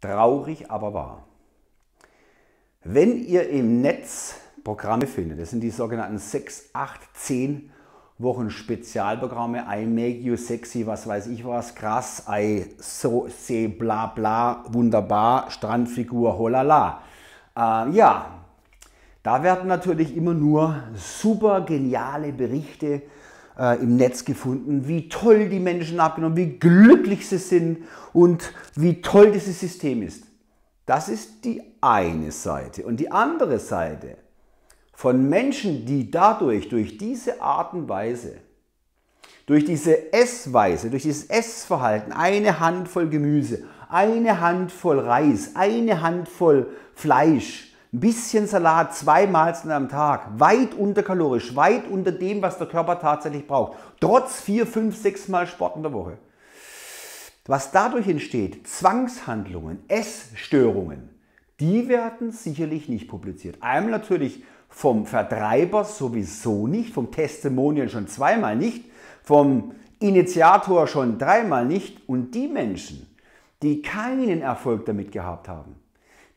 Traurig, aber wahr. Wenn ihr im Netz Programme findet, das sind die sogenannten 6, 8, 10 Wochen Spezialprogramme, I make you sexy, was weiß ich was, krass, I so see, bla bla, wunderbar, Strandfigur, holala. Ja, da werden natürlich immer nur super geniale Berichte im Netz gefunden, wie toll die Menschen abgenommen, wie glücklich sie sind und wie toll dieses System ist. Das ist die eine Seite. Und die andere Seite von Menschen, die dadurch, durch diese Art und Weise, durch diese Essweise, durch dieses Essverhalten, eine Handvoll Gemüse, eine Handvoll Reis, eine Handvoll Fleisch, ein bisschen Salat, 2 Mahlzeiten am Tag, weit unterkalorisch, weit unter dem, was der Körper tatsächlich braucht, trotz 4, 5, 6 Mal Sport in der Woche. Was dadurch entsteht, Zwangshandlungen, Essstörungen, die werden sicherlich nicht publiziert. Einmal natürlich vom Vertreiber sowieso nicht, vom Testimonial schon 2 Mal nicht, vom Initiator schon 3 Mal nicht. Und die Menschen, die keinen Erfolg damit gehabt haben,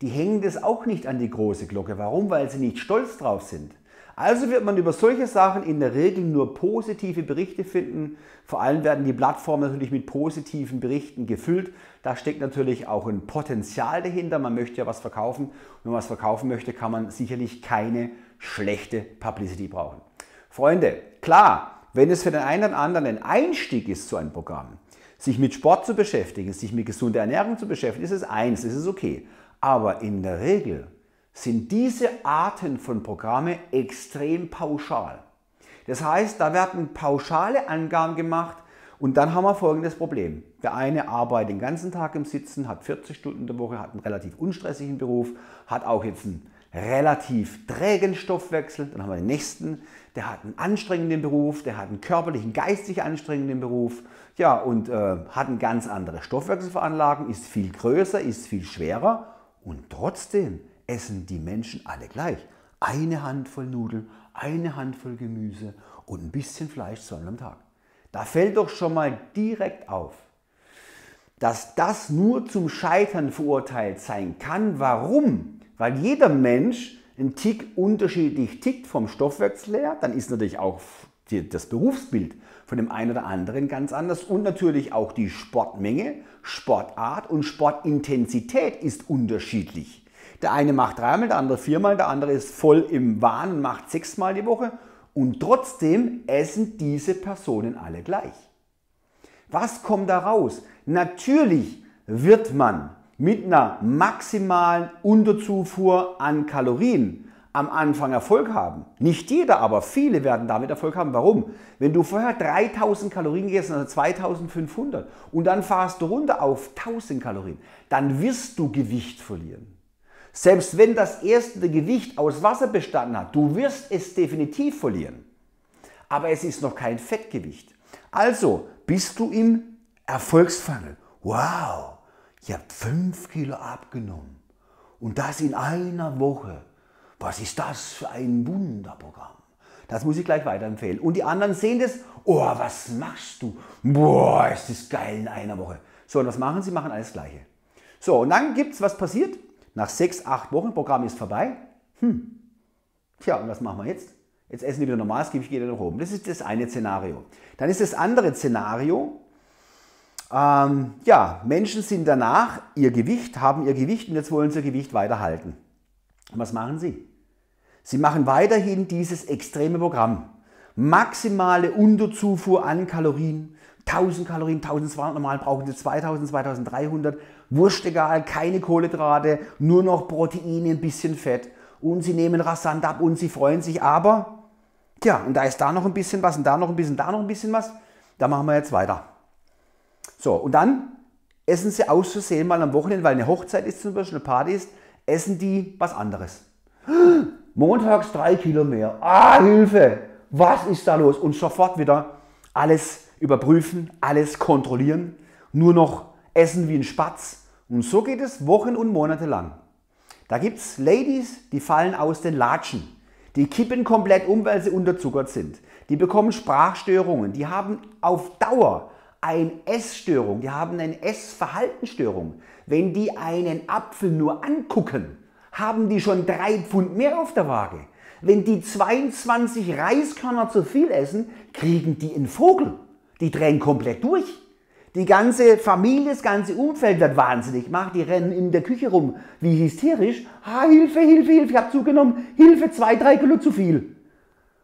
die hängen das auch nicht an die große Glocke. Warum? Weil sie nicht stolz drauf sind. Also wird man über solche Sachen in der Regel nur positive Berichte finden. Vor allem werden die Plattformen natürlich mit positiven Berichten gefüllt. Da steckt natürlich auch ein Potenzial dahinter. Man möchte ja was verkaufen. Und wenn man was verkaufen möchte, kann man sicherlich keine schlechte Publicity brauchen. Freunde, klar, wenn es für den einen oder anderen ein Einstieg ist zu einem Programm, sich mit Sport zu beschäftigen, sich mit gesunder Ernährung zu beschäftigen, ist es eins, ist es okay. Aber in der Regel sind diese Arten von Programmen extrem pauschal. Das heißt, da werden pauschale Angaben gemacht und dann haben wir folgendes Problem. Der eine arbeitet den ganzen Tag im Sitzen, hat 40 Stunden in der Woche, hat einen relativ unstressigen Beruf, hat auch jetzt einen relativ trägen Stoffwechsel. Dann haben wir den nächsten, der hat einen anstrengenden Beruf, der hat einen körperlichen, geistig anstrengenden Beruf. Ja, und hat eine ganz andere Stoffwechselveranlagung, ist viel größer, ist viel schwerer. Und trotzdem essen die Menschen alle gleich. Eine Handvoll Nudeln, eine Handvoll Gemüse und ein bisschen Fleisch zweimal am Tag. Da fällt doch schon mal direkt auf, dass das nur zum Scheitern verurteilt sein kann. Warum? Weil jeder Mensch einen Tick unterschiedlich tickt vom Stoffwechsel her. Dann ist natürlich auch das Berufsbild von dem einen oder anderen ganz anders und natürlich auch die Sportmenge, Sportart und Sportintensität ist unterschiedlich. Der eine macht 3 Mal, der andere 4 Mal, der andere ist voll im Wahn und macht 6 Mal die Woche und trotzdem essen diese Personen alle gleich. Was kommt da raus? Natürlich wird man mit einer maximalen Unterzufuhr an Kalorien am Anfang Erfolg haben. Nicht jeder, aber viele werden damit Erfolg haben. Warum? Wenn du vorher 3.000 Kalorien gegessen hast, also 2.500 und dann fahrst du runter auf 1.000 Kalorien, dann wirst du Gewicht verlieren. Selbst wenn das erste Gewicht aus Wasser bestanden hat, du wirst es definitiv verlieren. Aber es ist noch kein Fettgewicht. Also bist du im Erfolgsfunnel. Wow, ich habe 5 Kilo abgenommen und das in einer Woche. Was ist das für ein Wunderprogramm? Das muss ich gleich weiterempfehlen. Und die anderen sehen das. Oh, was machst du? Boah, ist das geil in einer Woche. So, und was machen sie? Machen alles Gleiche. So, und dann gibt es, was passiert? Nach 6, 8 Wochen, Programm ist vorbei. Tja, und was machen wir jetzt? Jetzt essen die wieder normales Gewicht, geht nach oben. Das ist das eine Szenario. Dann ist das andere Szenario. Ja, Menschen sind danach ihr Gewicht, haben ihr Gewicht und jetzt wollen sie ihr Gewicht weiterhalten. Und was machen sie? Sie machen weiterhin dieses extreme Programm. Maximale Unterzufuhr an Kalorien, 1.000 Kalorien, 1.200, normal brauchen sie 2.000, 2.300, wurscht egal, keine Kohlenhydrate, nur noch Proteine, ein bisschen Fett und sie nehmen rasant ab und sie freuen sich, aber ja, und da ist da noch ein bisschen was und da noch ein bisschen, was, da machen wir jetzt weiter. So, und dann essen sie aus Versehen mal am Wochenende, weil eine Hochzeit ist zum Beispiel, eine Party ist, essen die was anderes. Montags 3 Kilo mehr. Ah, Hilfe! Was ist da los? Und sofort wieder alles überprüfen, alles kontrollieren, nur noch essen wie ein Spatz. Und so geht es Wochen und Monate lang. Da gibt es Ladies, die fallen aus den Latschen. Die kippen komplett um, weil sie unterzuckert sind. Die bekommen Sprachstörungen. Die haben auf Dauer eine Essstörung, die haben eine Essverhaltensstörung. Wenn die einen Apfel nur angucken, haben die schon 3 Pfund mehr auf der Waage. Wenn die 22 Reiskörner zu viel essen, kriegen die einen Vogel. Die drehen komplett durch. Die ganze Familie, das ganze Umfeld wird wahnsinnig gemacht. Die rennen in der Küche rum wie hysterisch. Ah, Hilfe, Hilfe, Hilfe, ich habe zugenommen. Hilfe, 2, 3 Kilo zu viel.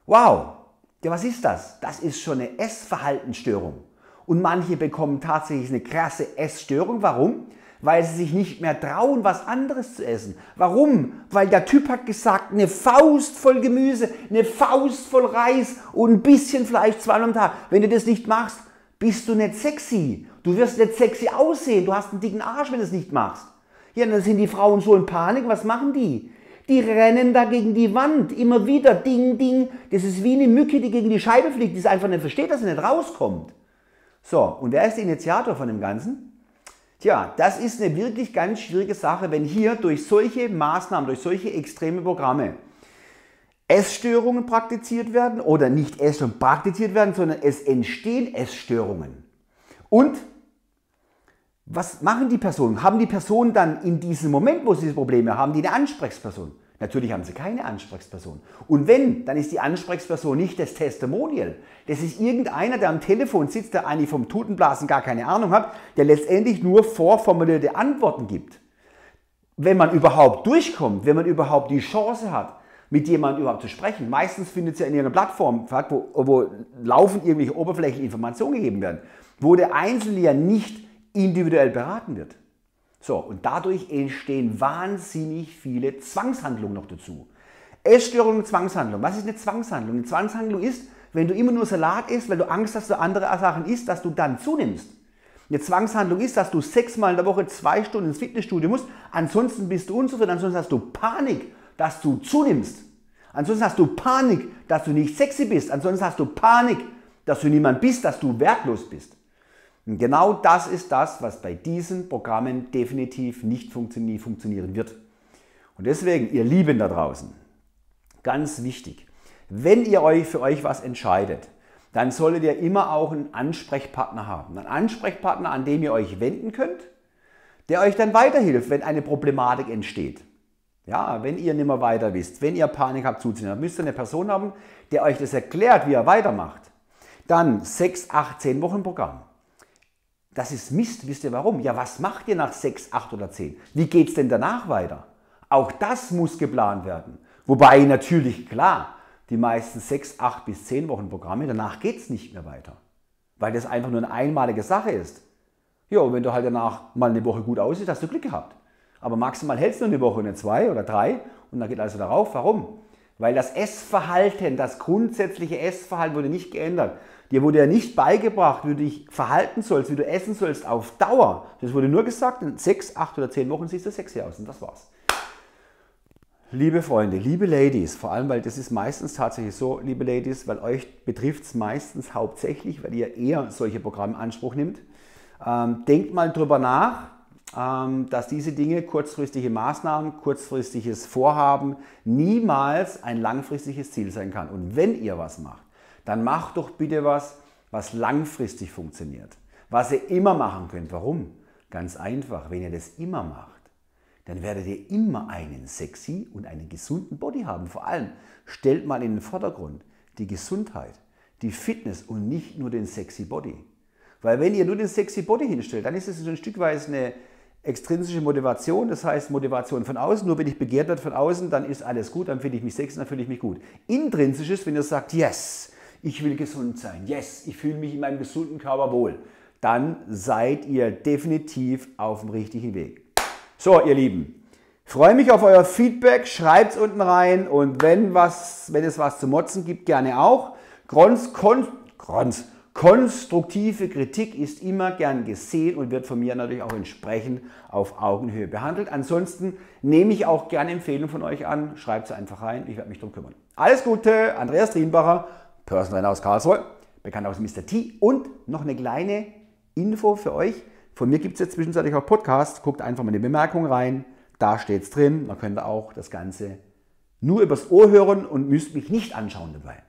Wow, ja, was ist das? Das ist schon eine Essverhaltensstörung. Und manche bekommen tatsächlich eine krasse Essstörung. Warum? Weil sie sich nicht mehr trauen, was anderes zu essen. Warum? Weil der Typ hat gesagt, eine Faust voll Gemüse, eine Faust voll Reis und ein bisschen Fleisch 2 Mal am Tag. Wenn du das nicht machst, bist du nicht sexy. Du wirst nicht sexy aussehen. Du hast einen dicken Arsch, wenn du es nicht machst. Ja, dann sind die Frauen so in Panik. Was machen die? Die rennen da gegen die Wand. Immer wieder. Ding, ding. Das ist wie eine Mücke, die gegen die Scheibe fliegt, die es einfach nicht versteht, dass sie nicht rauskommt. So, und wer ist der Initiator von dem Ganzen? Tja, das ist eine wirklich ganz schwierige Sache, wenn hier durch solche Maßnahmen, durch solche extreme Programme Essstörungen praktiziert werden oder nicht Essstörungen praktiziert werden, sondern es entstehen Essstörungen. Und was machen die Personen? Haben die Personen dann in diesem Moment, wo sie diese Probleme haben, die eine Ansprechperson? Natürlich haben sie keine Ansprechperson. Und wenn, dann ist die Ansprechperson nicht das Testimonial. Das ist irgendeiner, der am Telefon sitzt, der eigentlich vom Tutenblasen gar keine Ahnung hat, der letztendlich nur vorformulierte Antworten gibt. Wenn man überhaupt durchkommt, wenn man überhaupt die Chance hat, mit jemandem überhaupt zu sprechen. Meistens findet es ja in irgendeiner Plattform statt, wo laufend irgendwelche oberflächlichen Informationen gegeben werden, wo der Einzelne ja nicht individuell beraten wird. So, und dadurch entstehen wahnsinnig viele Zwangshandlungen noch dazu. Essstörung und Zwangshandlung. Was ist eine Zwangshandlung? Eine Zwangshandlung ist, wenn du immer nur Salat isst, weil du Angst hast, dass du andere Sachen isst, dass du dann zunimmst. Eine Zwangshandlung ist, dass du 6 Mal in der Woche 2 Stunden ins Fitnessstudio musst, ansonsten bist du unzufrieden, ansonsten hast du Panik, dass du zunimmst. Ansonsten hast du Panik, dass du nicht sexy bist. Ansonsten hast du Panik, dass du niemand bist, dass du wertlos bist. Und genau das ist das, was bei diesen Programmen definitiv nicht funktionieren wird. Und deswegen, ihr Lieben da draußen, ganz wichtig, wenn ihr euch für euch was entscheidet, dann solltet ihr immer auch einen Ansprechpartner haben. Einen Ansprechpartner, an dem ihr euch wenden könnt, der euch dann weiterhilft, wenn eine Problematik entsteht. Ja, wenn ihr nicht mehr weiter wisst, wenn ihr Panik habt zuzunehmen, dann müsst ihr eine Person haben, der euch das erklärt, wie ihr weitermacht. Dann 6, 8, 10 Wochen Programm. Das ist Mist, wisst ihr warum? Ja, was macht ihr nach 6, 8 oder 10? Wie geht es denn danach weiter? Auch das muss geplant werden. Wobei natürlich, klar, die meisten 6, 8 bis 10 Wochen Programme, danach geht es nicht mehr weiter. Weil das einfach nur eine einmalige Sache ist. Ja, und wenn du halt danach mal eine Woche gut aussiehst, hast du Glück gehabt. Aber maximal hältst du nur eine Woche, eine 2 oder 3 und dann geht alles wieder rauf. Warum? Weil das Essverhalten, das grundsätzliche Essverhalten wurde nicht geändert. Dir wurde ja nicht beigebracht, wie du dich verhalten sollst, wie du essen sollst auf Dauer. Das wurde nur gesagt, in 6, 8 oder 10 Wochen siehst du sexy aus und das war's. Liebe Freunde, liebe Ladies, vor allem, weil das ist meistens tatsächlich so, liebe Ladies, weil euch betrifft es meistens hauptsächlich, weil ihr eher solche Programme in Anspruch nimmt. Denkt mal drüber nach, dass diese Dinge, kurzfristige Maßnahmen, kurzfristiges Vorhaben, niemals ein langfristiges Ziel sein kann. Und wenn ihr was macht, dann macht doch bitte was, was langfristig funktioniert. Was ihr immer machen könnt. Warum? Ganz einfach, wenn ihr das immer macht, dann werdet ihr immer einen sexy und einen gesunden Body haben. Vor allem, stellt mal in den Vordergrund die Gesundheit, die Fitness und nicht nur den sexy Body. Weil wenn ihr nur den sexy Body hinstellt, dann ist es so ein Stück weit eine extrinsische Motivation, das heißt Motivation von außen, nur wenn ich begehrt werde von außen, dann ist alles gut, dann finde ich mich sexy, dann fühle ich mich gut. Intrinsisch ist, wenn ihr sagt, yes, ich will gesund sein, yes, ich fühle mich in meinem gesunden Körper wohl, dann seid ihr definitiv auf dem richtigen Weg. So, ihr Lieben, freue mich auf euer Feedback, schreibt es unten rein und wenn es was zu motzen gibt, gerne auch. Konstruktive Kritik ist immer gern gesehen und wird von mir natürlich auch entsprechend auf Augenhöhe behandelt. Ansonsten nehme ich auch gerne Empfehlungen von euch an. Schreibt sie einfach rein, ich werde mich darum kümmern. Alles Gute, Andreas Trienbacher, Personal Trainer aus Karlsruhe, bekannt aus Mr. T. Und noch eine kleine Info für euch. Von mir gibt es jetzt zwischenzeitlich auch Podcasts. Guckt einfach mal in die Bemerkung rein, da steht es drin. Man könnte auch das Ganze nur übers Ohr hören und müsst mich nicht anschauen dabei.